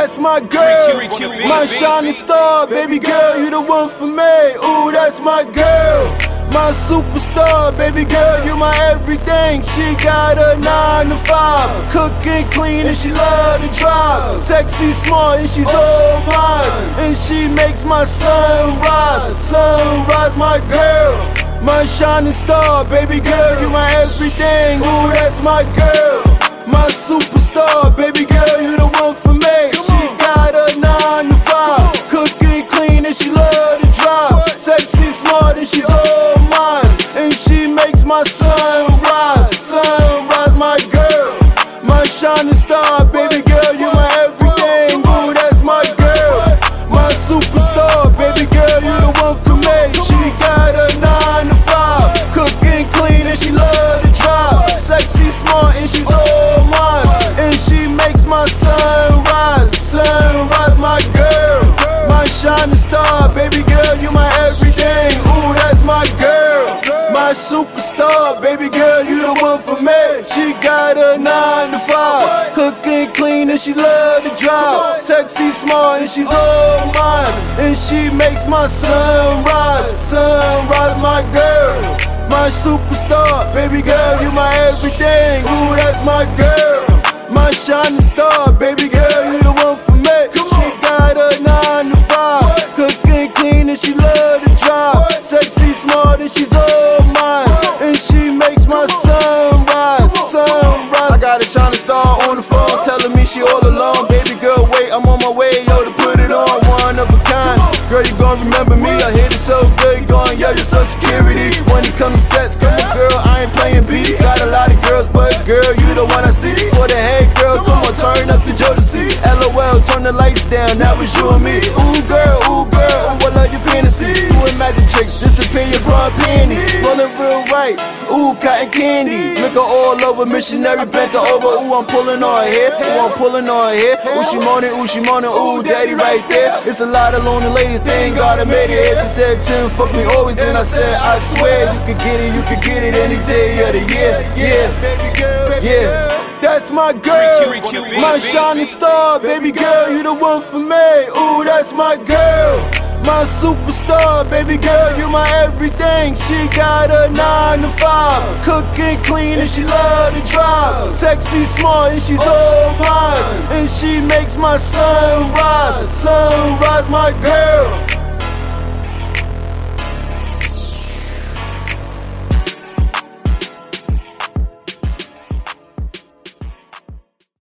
that's my girl, my shining star, baby girl, you the one for me. Ooh, that's my girl, my superstar, baby girl, you my everything. She got a 9 to 5, cooking clean and she love to drive. Sexy, smart, and she's all mine, and she makes my sunrise, sunrise. My girl, my shining star, baby girl, you my everything. Ooh, that's my girl, my superstar, baby girl, you the one for me. She got a 9 to 5, cooking clean and she love to drive. Sexy, smart, and she's all mine, and she makes my sunrise, sunrise. My girl, my shining star, baby girl, you my everything. Ooh, that's my girl, my superstar, baby girl, you the one for me. She got a 9 to 5, cooking clean and she love to drive. Sexy, smart, and she's all my sunrise, sunrise. My girl, my shining star, baby girl, you my everything. Ooh, that's my girl, my superstar, baby girl, you the one for me. She got a 9 to 5, cooking clean and she love to drive. Sexy, smart, and she's all mine, and she makes my sunrise, sunrise. My girl, my superstar, baby girl, you my everything. Ooh, that's my girl, my shining star, baby girl, you the one for me. She got a 9 to 5, cooking clean and she love to drive. Sexy, smart, and she's all mine, and she makes my sunrise, sunrise. I got a shining star on the phone telling me she all alone. Baby girl, wait, I'm on my way, yo, to put it on. One of a kind, girl, you gon' remember me. I hit it so good, you gon' yell your social security. When it comes to sex, come on, girl, I ain't playing B. Got a lot of girls, but girl, you the one I see. For the head, girl, come on, turn up the Jodeci. LOL, turn the lights down, that was you and me. Ooh, girl, I love your fantasies. You and magic tricks, disappear your broad panties. Rollin' real right, ooh, cotton candy. Liquor all over, missionary bent over. Ooh, I'm pulling on her hair, ooh, I'm pulling on her hair. Ooh, she moanin', ooh, daddy right there. It's a lot of lonely ladies, thank God I made it. She said, Tim, fuck me always, and I said, I swear. You can get it any day of the year, yeah, baby girl, yeah. That's my girl, my shining star, baby girl, you the one for me. Ooh, that's my girl, my superstar, baby girl, you my everything. She got a 9 to 5, cooking clean and she love to drive. Sexy, smart, and she's all mine, and she makes my sunrise, sunrise. My girl,